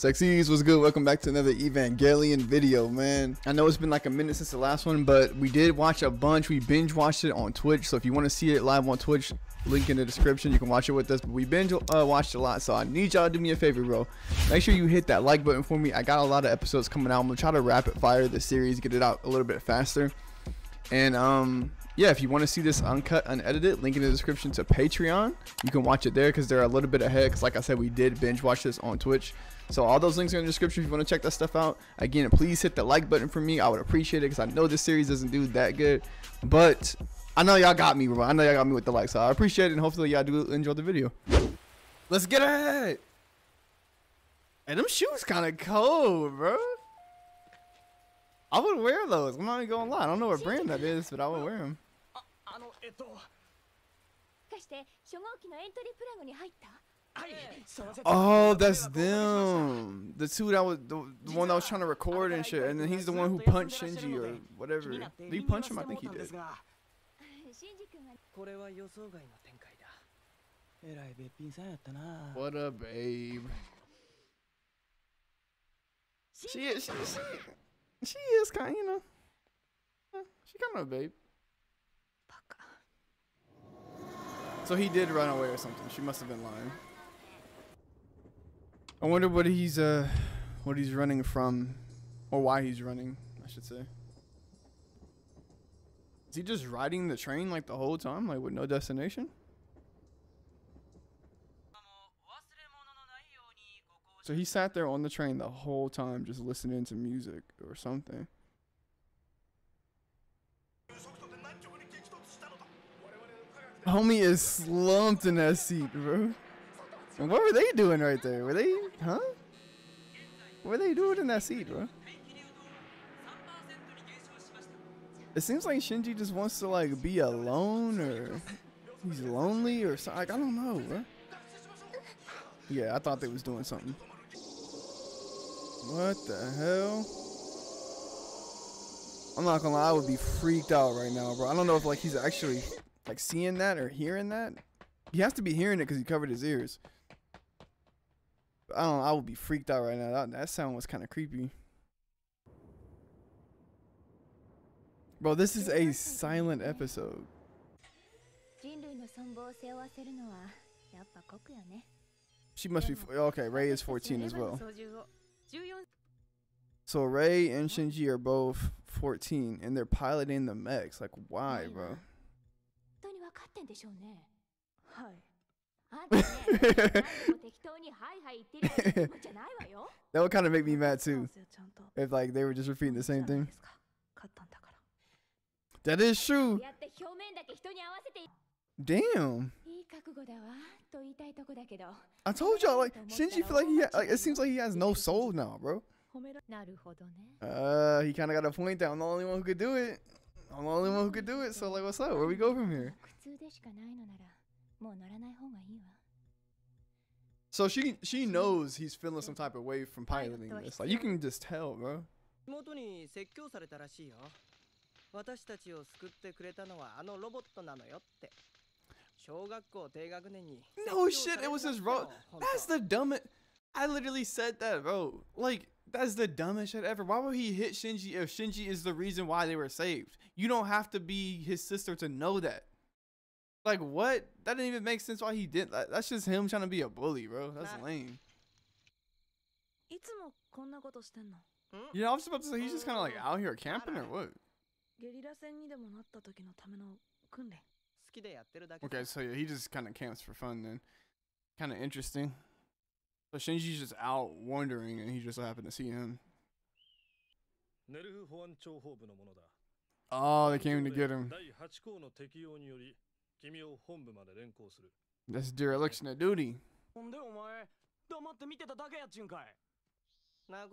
Sexies, what's good? Welcome back to another Evangelion video, man. I know it's been like a minute since the last one, but we did watch a bunch. We binge watched it on Twitch, so if you want to see it live on Twitch, link in the description, you can watch it with us. But we binge watched a lot, so I need y'all to do me a favor, bro. Make sure you hit that like button for me. I got a lot of episodes coming out. I'm gonna try to rapid fire the series, get it out a little bit faster. And yeah, if you want to see this uncut, unedited, link in the description to Patreon. You can watch it there because they're a little bit ahead, because like I said, we did binge watch this on Twitch. So all those links are in the description if you want to check that stuff out. Again, please hit the like button for me. I would appreciate it because I know this series doesn't do that good, but I know y'all got me, bro. I know y'all got me with the like, so I appreciate it, and hopefully y'all do enjoy the video. Let's get ahead. And them shoes kind of cold, bro. I would wear those. I'm not even gonna lie. I don't know what brand that is, but I would wear them. Oh, that's them. The two that was the one that was trying to record and shit, and then he's the one who punched Shinji or whatever. Did he punch him? I think he did. What a babe. She is kind of, you know, she kind of a babe. So he did run away or something. She must have been lying. I wonder what he's running from, or why he's running, I should say. Is he just riding the train like the whole time, like with no destination? So he sat there on the train the whole time just listening to music or something. Homie is slumped in that seat, bro. And what were they doing right there? Were they, huh? What were they doing in that seat, bro? It seems like Shinji just wants to like be alone, or he's lonely or something. Like, I don't know, bro. Yeah, I thought they was doing something. What the hell? I'm not gonna lie, I would be freaked out right now, bro. I don't know if like he's actually like seeing that or hearing that. He has to be hearing it because he covered his ears. But I don't know, I would be freaked out right now. That sound was kind of creepy. Bro, this is a silent episode. She must be, okay, Rei is 14 as well. So Rei and Shinji are both 14, and they're piloting the mechs. Like, why, bro? That would kind of make me mad too, if like they were just repeating the same thing. That is true. Damn. I told y'all, like Shinji feel like he like it seems like he has no soul now, bro. He kind of got a point that I'm the only one who could do it. I'm the only one who could do it. So like, what's up? Where we go from here? So she knows he's feeling some type of way from piloting this. Like you can just tell, bro. No shit, it was his robot. That's the dumbest. I literally said that, bro. Like, that's the dumbest shit ever. Why would he hit Shinji if Shinji is the reason why they were saved? You don't have to be his sister to know that. Like, what? That didn't even make sense why he did that. That's just him trying to be a bully, bro. That's lame. Yeah, I was about to say, he's just kind of like out here camping or what? Okay, so yeah, he just kind of camps for fun then. Kind of interesting. So Shinji's just out wandering, and he just happened to see him. Oh, they came to get him. That's dereliction of duty. Yeah, like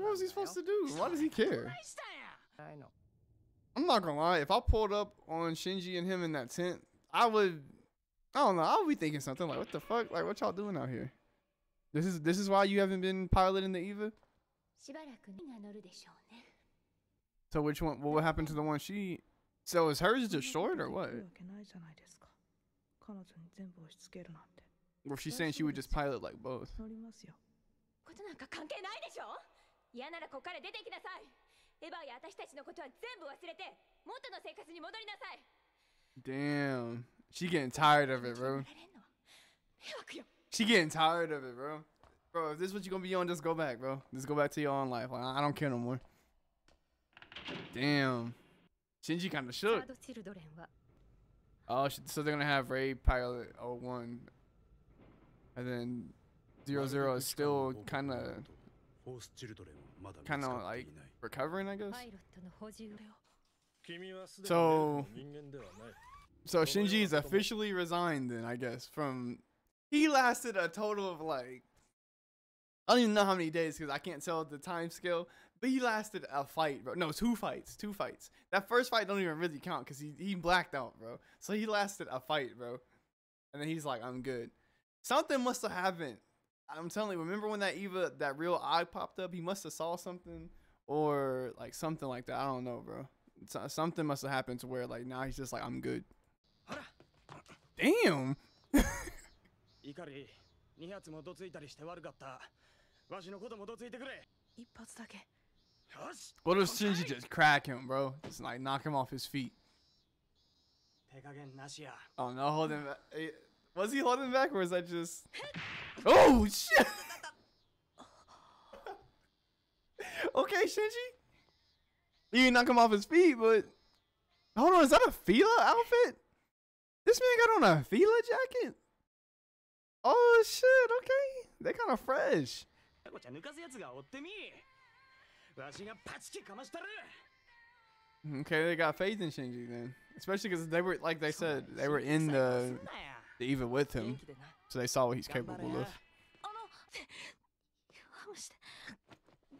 what was he supposed to do? Why does he care? I know. I'm not gonna lie, if I pulled up on Shinji and him in that tent, I don't know, I would be thinking something like, what the fuck? Like, what y'all doing out here? This is why you haven't been piloting the EVA? So which one, what happened to the one she, so is hers just short or what? Or if she's saying she would just pilot like both. Damn. She getting tired of it, bro. She getting tired of it, bro. Bro, if this is what you gonna be on, just go back, bro. Just go back to your own life. Like, I don't care no more. Damn. Shinji kind of shook. Oh, so they're gonna have Rei pilot 01. And then 00 is still kind of like recovering, I guess. So Shinji's officially resigned then, I guess, from... He lasted a total of like... I don't even know how many days because I can't tell the time scale. But he lasted a fight, bro. No, two fights. That first fight don't even really count because he blacked out, bro. So he lasted a fight, bro. And then he's like, I'm good. Something must have happened. I'm telling you, remember when that Eva, that real eye popped up? He must have saw something or like something like that. I don't know, bro. Something must have happened to where like now he's just like, I'm good. Damn. What if Shinji just crack him, bro? Just like knock him off his feet. Oh no, hold him back. Was he holding back or was that just... Oh shit! Okay, Shinji. You didn't knock him off his feet, but... Hold on, is that a Fila outfit? This man got on a Fila jacket? Oh shit, okay. They kind of fresh. Okay, they got faith in Shinji then. Especially because they were, like they said, they were in the Eva with him. So they saw what he's capable of.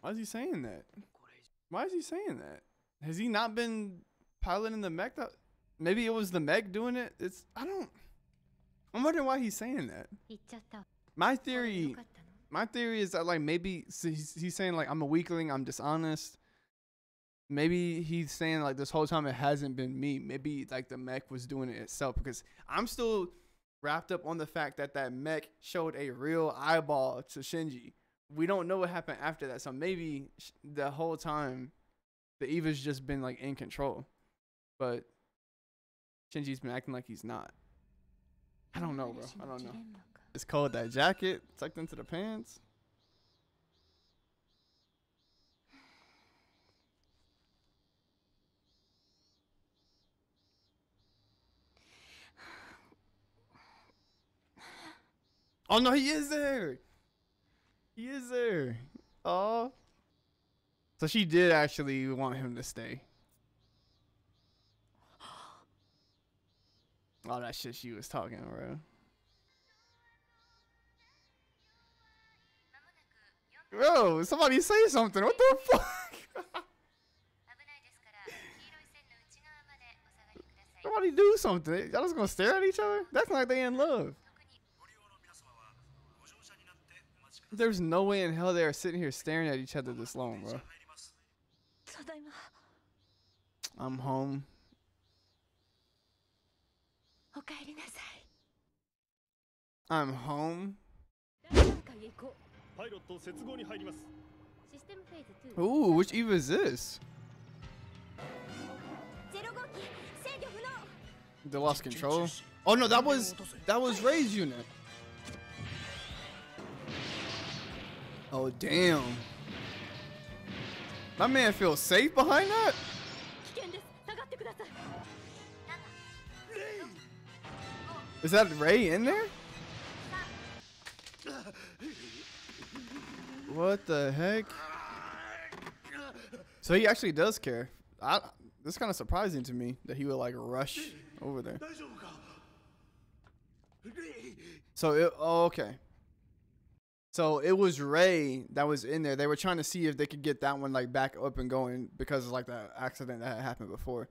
Why is he saying that? Why is he saying that? Has he not been piloting the mech? Maybe it was the mech doing it? I'm wondering why he's saying that. My theory is that like maybe he's saying like I'm a weakling, I'm dishonest. Maybe he's saying like this whole time it hasn't been me. Maybe like the mech was doing it itself because I'm still wrapped up on the fact that that mech showed a real eyeball to Shinji. We don't know what happened after that. So maybe the whole time the Eva's just been like in control. But Shinji's been acting like he's not. I don't know, bro. I don't know. It's cold, that jacket tucked into the pants. Oh no, he is there. He is there. Oh. So she did actually want him to stay. All that shit she was talking, bro. Bro, somebody say something. What the fuck? Somebody do something. Y'all just gonna stare at each other? That's not like they in love. There's no way in hell they are sitting here staring at each other this long, bro. I'm home. I'm home. Ooh, which Eva is this? They lost control. Oh no, that was Rei's unit. Oh damn. My man feels safe behind that? Is that Rei in there? What the heck? So he actually does care. That's kind of surprising to me that he would like rush over there. So okay. So it was Rei that was in there. They were trying to see if they could get that one like back up and going because of like that accident that had happened before.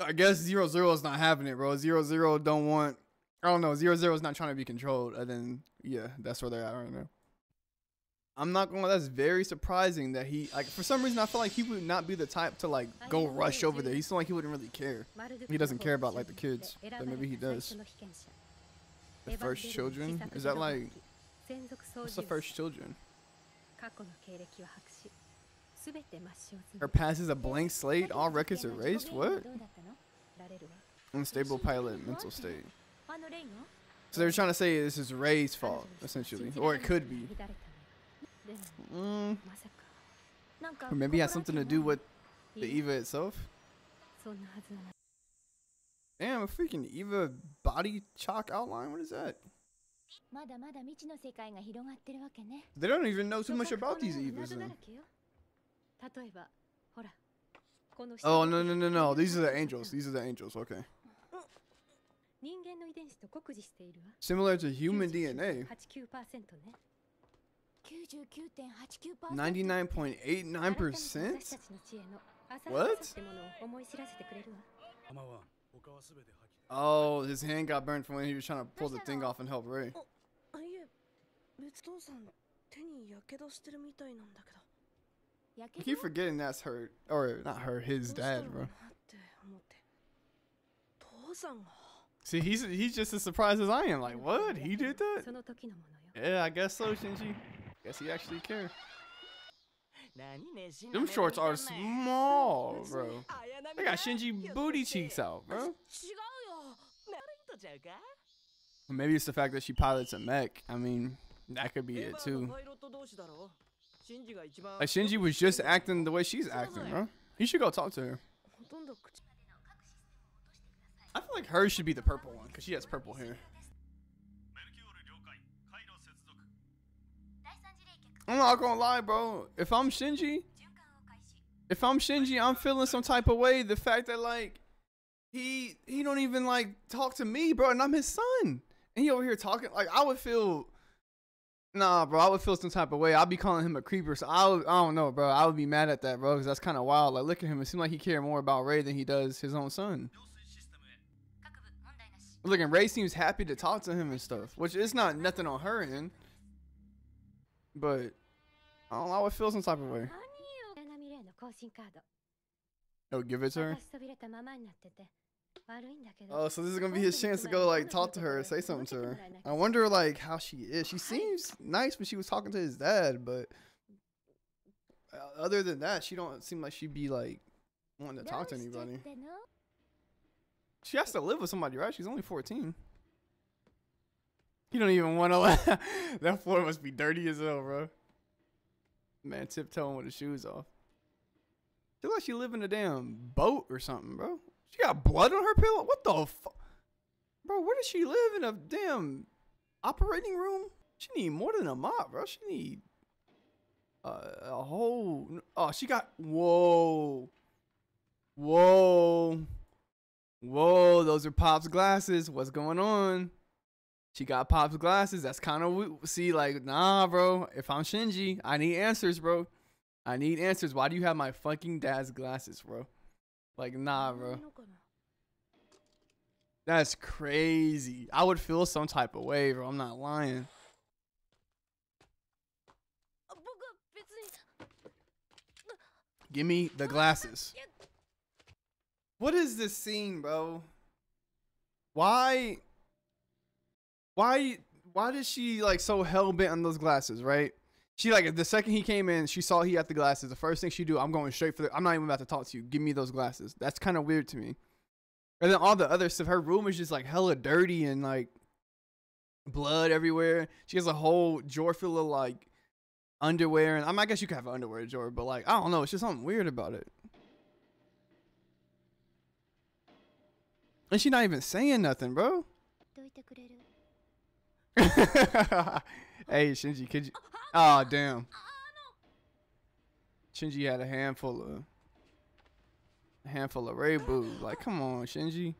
I guess 00 is not having it, bro. 00 don't want. I don't know. 00 is not trying to be controlled, and then yeah, that's where they're at right now. I'm not gonna. That's very surprising that he like for some reason I feel like he would not be the type to like go rush over there. He seemed like he wouldn't really care. He doesn't care about like the kids, but maybe he does. The first children? Is that like... What's the first children? Her past is a blank slate? All records erased? What? Unstable pilot mental state. So they're trying to say this is Rei's fault, essentially. Or it could be. Or maybe it has something to do with the EVA itself? Damn, a freaking EVA body chalk outline? What is that? They don't even know too much about these EVAs then. Oh, no, no, no, no. These are the angels. These are the angels. Okay. Similar to human DNA. 99.89%? What? Oh, his hand got burned from when he was trying to pull the thing off and help Rei. I keep forgetting that's her, or not her, his dad, bro. See, he's just as surprised as I am. Like, what? He did that? Yeah, I guess so, Shinji. Guess he actually cared. Them shorts are small, bro. They got Shinji booty cheeks out, bro. Maybe it's the fact that she pilots a mech. I mean, that could be it, too. Like, Shinji was just acting the way she's acting, bro. You should go talk to her. I feel like hers should be the purple one, because she has purple hair. I'm not gonna lie, bro. If I'm Shinji, I'm feeling some type of way. The fact that, like, he don't even, like, talk to me, bro, and I'm his son. And he over here talking. Like, I would feel... Nah, bro, I would feel some type of way. I'd be calling him a creeper. So I don't know, bro. I would be mad at that, bro, because that's kind of wild. Like, look at him. It seems like he cares more about Rei than he does his own son. Look, and Rei seems happy to talk to him and stuff, which is not nothing on her end. But I don't know. I would feel some type of way. Oh, give it to her. Oh, so this is gonna be his chance to go, like, talk to her, say something to her. I wonder, like, how she is. She seems nice when she was talking to his dad, but other than that, she don't seem like she'd be, like, wanting to talk to anybody. She has to live with somebody, right? She's only 14. You don't even want to laugh. That floor must be dirty as hell, bro. Man, tiptoeing with his shoes off. She looks like she live in a damn boat or something, bro. She got blood on her pillow? What the fuck? Bro, where does she live? In a damn operating room? She need more than a mop, bro. She need a whole... Oh, she got... Whoa. Whoa. Whoa, those are Pop's glasses. What's going on? She got Pop's glasses. That's kind of... See, like, nah, bro. If I'm Shinji, I need answers, bro. I need answers. Why do you have my fucking dad's glasses, bro? Like, nah, bro. That's crazy. I would feel some type of way, bro. I'm not lying. Give me the glasses. What is this scene, bro? Why did she, like, so hell-bent on those glasses, right? She, like, the second he came in, she saw he had the glasses. The first thing she do, I'm going straight for the... I'm not even about to talk to you. Give me those glasses. That's kind of weird to me. And then all the other stuff. Her room is just, like, hella dirty and, like, blood everywhere. She has a whole drawer full of, like, underwear. And I mean, I guess you could have an underwear drawer, but, like, I don't know. It's just something weird about it. And she's not even saying nothing, bro. Hey, Shinji, could you... Oh, damn. Shinji had a handful of Rei boobs. Like, come on, Shinji.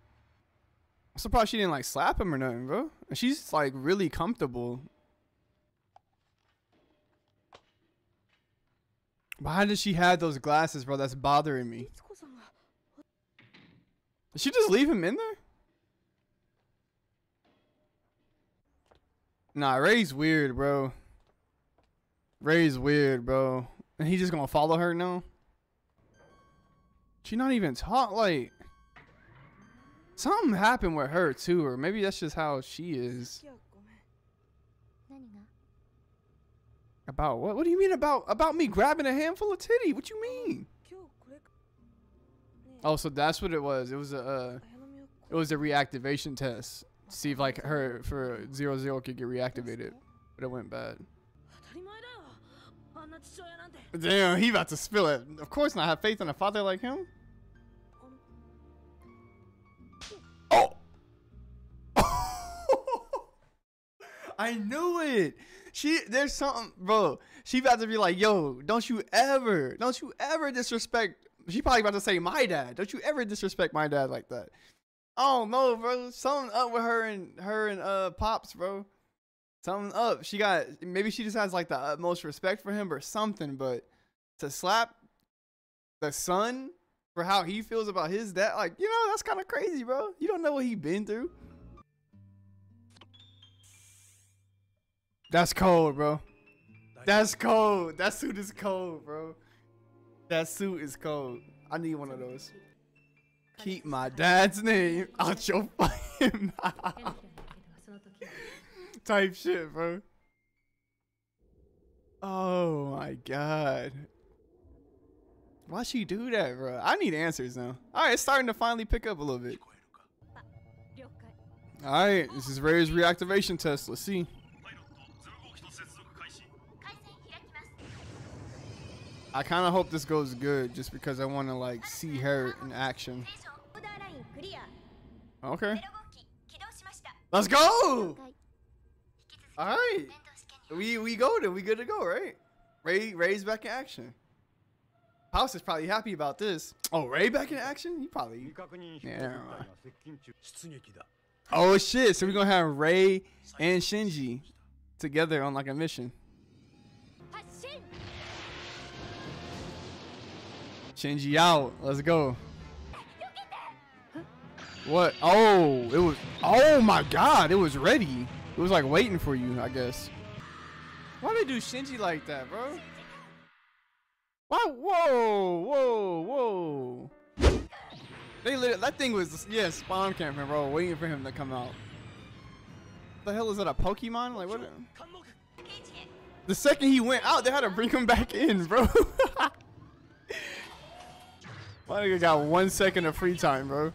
I'm surprised she didn't, like, slap him or nothing, bro. And she's, like, really comfortable. Why did she have those glasses, bro? That's bothering me. Did she just leave him in there? Nah, Rei's weird, bro. Rei's weird, bro. And he just gonna follow her now? She not even talk, like... Something happened with her too, or maybe that's just how she is. About what? What do you mean about me grabbing a handful of titty? What you mean? Oh, so that's what it was. It was a reactivation test. See if like her for 00 could get reactivated, but it went bad. Damn, he about to spill it. Of course not. Have faith in a father like him. Oh! I knew it. There's something, bro. She about to be like, yo, don't you ever disrespect. She probably about to say my dad. Don't you ever disrespect my dad like that. Oh no, bro. Something up with her and Pops, bro. Something up. Maybe she just has like the utmost respect for him or something, but to slap the son for how he feels about his dad, like, you know, that's kind of crazy, bro. You don't know what he been through. That's cold, bro. That's cold. That suit is cold, bro. That suit is cold. I need one of those. Keep my dad's name out your fucking mouth. Type shit, bro. Oh my god. Why'd she do that, bro? I need answers now. Alright, it's starting to finally pick up a little bit. Alright, this is Rei's reactivation test. Let's see. I kind of hope this goes good just because I want to like see her in action. Okay. Let's go. All right. We go then. We good to go, right? Rei's back in action. House is probably happy about this. Oh, Rei back in action? He probably. Yeah, never mind. Oh shit. So we're going to have Rei and Shinji together on like a mission. Shinji out. Let's go. What? Oh, it was. Oh my god, it was ready. It was like waiting for you, I guess. Why they do Shinji like that, bro? Why? Whoa, whoa, whoa. They lit. That thing was, yeah, spawn camping, bro, waiting for him to come out. What the hell is that, a Pokemon? Like what? The second he went out, they had to bring him back in, bro. My nigga got 1 second of free time, bro.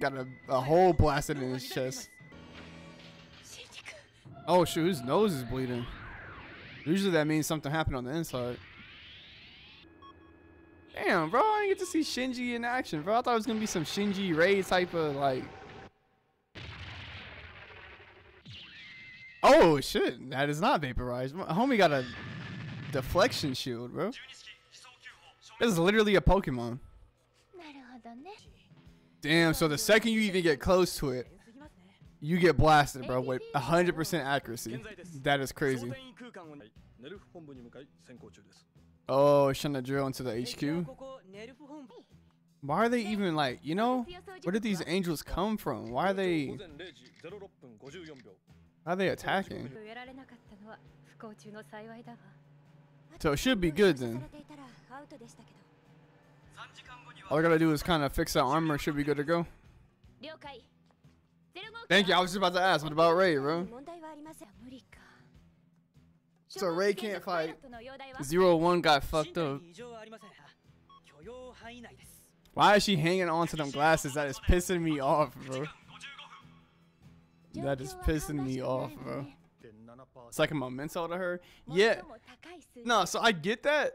Got a hole blasted in his chest. Oh shoot, his nose is bleeding. Usually that means something happened on the inside. Damn, bro, I didn't get to see Shinji in action, bro. I thought it was gonna be some Shinji Rei type of like. Oh shit, that is not vaporized. Homie got a deflection shield, bro. This is literally a Pokemon. Damn, so the second you even get close to it, you get blasted, bro, with 100% accuracy. That is crazy. Oh, trying to drill into the HQ. Why are they even like, you know, where did these angels come from? Why are they attacking? So it should be good then. All I gotta do is kind of fix that armor. Should be good to go. Thank you. I was just about to ask, what about Rei, bro? So Rei can't fight. 01 got fucked up. Why is she hanging on to them glasses? That is pissing me off, bro. That is pissing me off, bro. It's like a memento to her. Yeah. No, so I get that.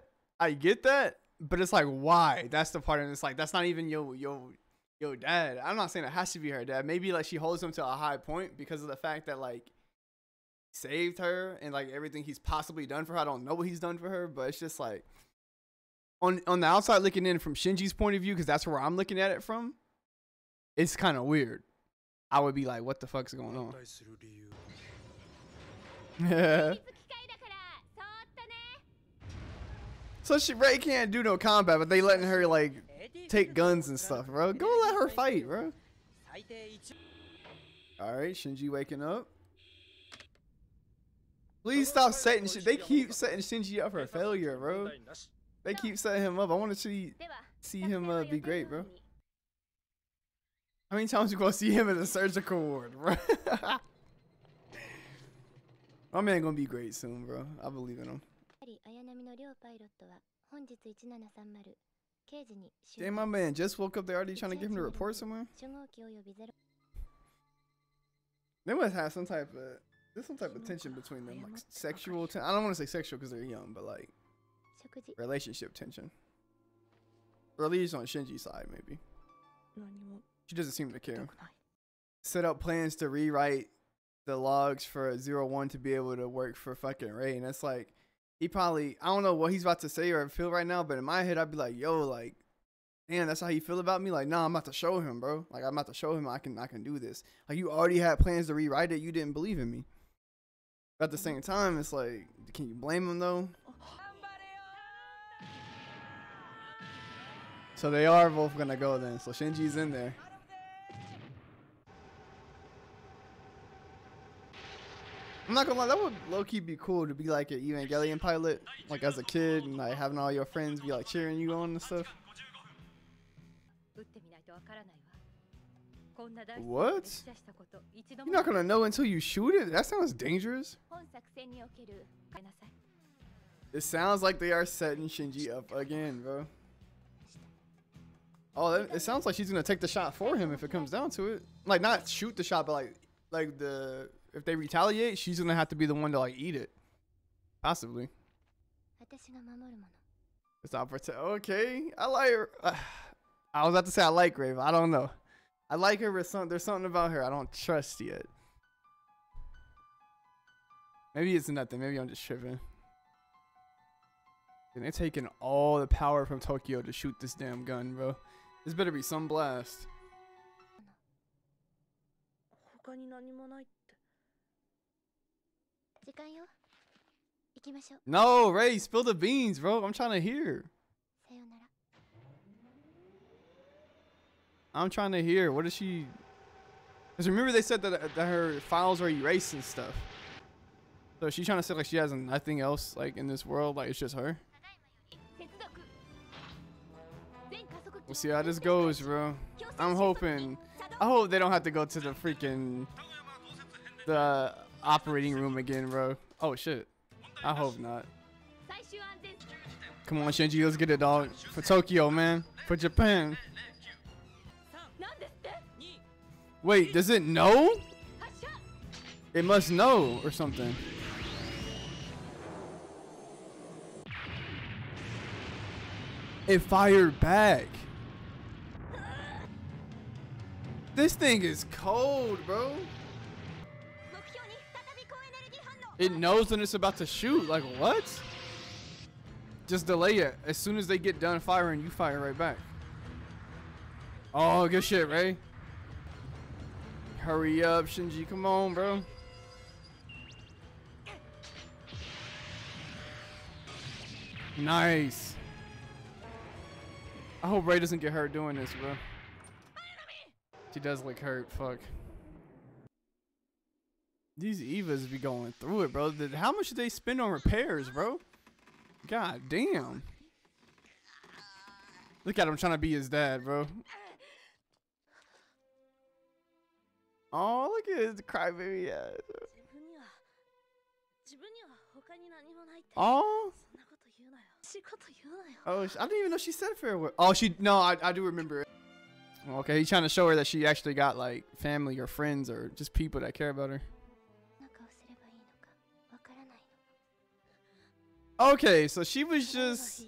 But it's like, why? That's the part, and it's like, that's not even your dad. I'm not saying it has to be her dad. Maybe like she holds him to a high point because of the fact that like he saved her and like everything he's possibly done for her. I don't know what he's done for her, but it's just like on the outside looking in from Shinji's point of view, because that's where I'm looking at it from. It's kind of weird. I would be like, what the fuck's going on? Yeah. So Rei can't do no combat, but they letting her like take guns and stuff, bro. Go let her fight, bro. All right, Shinji waking up. Please stop setting shit. They keep setting Shinji up for failure, bro. They keep setting him up. I want to see him be great, bro. How many times you gonna see him in the surgical ward, bro? My man gonna be great soon, bro. I believe in him. Damn, my man just woke up. They already trying to give him the report somewhere? They must have some type of... There's some type of tension between them. Like sexual tension. I don't want to say sexual because they're young, but like... Relationship tension. Or at least on Shinji's side, maybe. She doesn't seem to care. Set up plans to rewrite the logs for 01 to be able to work for fucking Rei. And that's like... He probably, I don't know what he's about to say or feel right now, but in my head, I'd be like, yo, like, man, that's how you feel about me? Like, nah, I'm about to show him, bro. Like, I'm about to show him I can do this. Like, you already had plans to rewrite it. You didn't believe in me. But at the same time, it's like, can you blame him, though? So they are both going to go then. So Shinji's in there. I'm not gonna lie, that would low-key be cool to be like an Evangelion pilot, like as a kid, and like having all your friends be like cheering you on and stuff. What? You're not gonna know until you shoot it? That sounds dangerous. It sounds like they are setting Shinji up again, bro. Oh, it sounds like she's gonna take the shot for him if it comes down to it. Like, not shoot the shot, but like the... If they retaliate, she's gonna have to be the one to like eat it, possibly. Stop protect. Okay, I like her. I was about to say I like Rei. I don't know. I like her, but there's something about her I don't trust yet. Maybe it's nothing. Maybe I'm just tripping. And they're taking all the power from Tokyo to shoot this damn gun, bro. This better be some blast. No, Rei, spill the beans, bro. I'm trying to hear. I'm trying to hear. What is she? Because remember they said that her files are erased and stuff. So she's trying to say like she has nothing else like in this world. Like it's just her. We'll see how this goes, bro. I'm hoping. I hope they don't have to go to the freaking... The... operating room again, bro. Oh shit, I hope not. Come on, Shinji, let's get it, dog. For Tokyo, man. For Japan. Wait, does it know? It must know or something. It fired back. This thing is cold, bro. It knows when it's about to shoot. Like, what? Just delay it. As soon as they get done firing, you fire right back. Oh, good shit, Rei. Hurry up, Shinji. Come on, bro. Nice. I hope Rei doesn't get hurt doing this, bro. She does look hurt. Fuck. These Evas be going through it, bro. How much did they spend on repairs, bro? God damn. Look at him trying to be his dad, bro. Oh, look at his crybaby ass. Oh. Oh, I didn't even know she said farewell. Oh, she... No, I do remember it. Okay, he's trying to show her that she actually got, like, family or friends or just people that care about her. Okay, so she was just...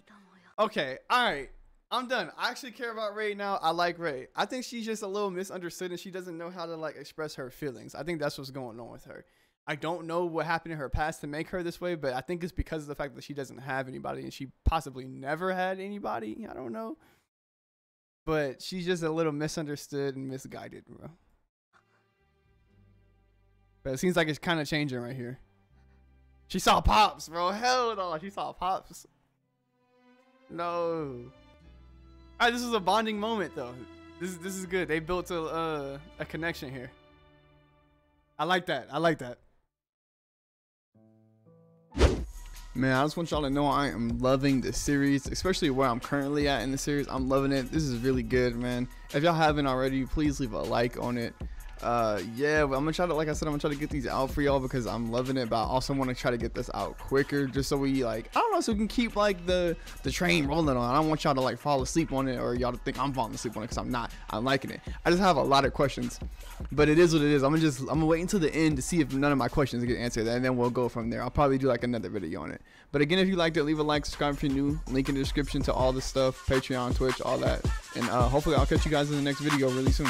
Okay, alright. I'm done. I actually care about Rei now. I like Rei. I think she's just a little misunderstood and she doesn't know how to, like, express her feelings. I think that's what's going on with her. I don't know what happened in her past to make her this way, but I think it's because of the fact that she doesn't have anybody and she possibly never had anybody. I don't know. But she's just a little misunderstood and misguided, bro. But it seems like it's kind of changing right here. She saw Pops, bro. Hell no, she saw Pops. No. Alright, this is a bonding moment, though. This is good. They built a connection here. I like that. I like that. Man, I just want y'all to know I am loving this series, especially where I'm currently at in the series. I'm loving it. This is really good, man. If y'all haven't already, please leave a like on it. Yeah, but I'm gonna try to, like I said, I'm gonna try to get these out for y'all because I'm loving it, but I also want to try to get this out quicker just so we, like, I don't know, so we can keep like the train rolling on. I don't want y'all to like fall asleep on it or y'all to think I'm falling asleep on it because I'm not. I'm liking it. I just have a lot of questions, but it is what it is. I'm gonna wait until the end to see if none of my questions get answered, and then we'll go from there. I'll probably do like another video on it. But again, if you liked it, leave a like, subscribe if you're new, link in the description to all this stuff, Patreon, Twitch, all that, and hopefully I'll catch you guys in the next video really soon.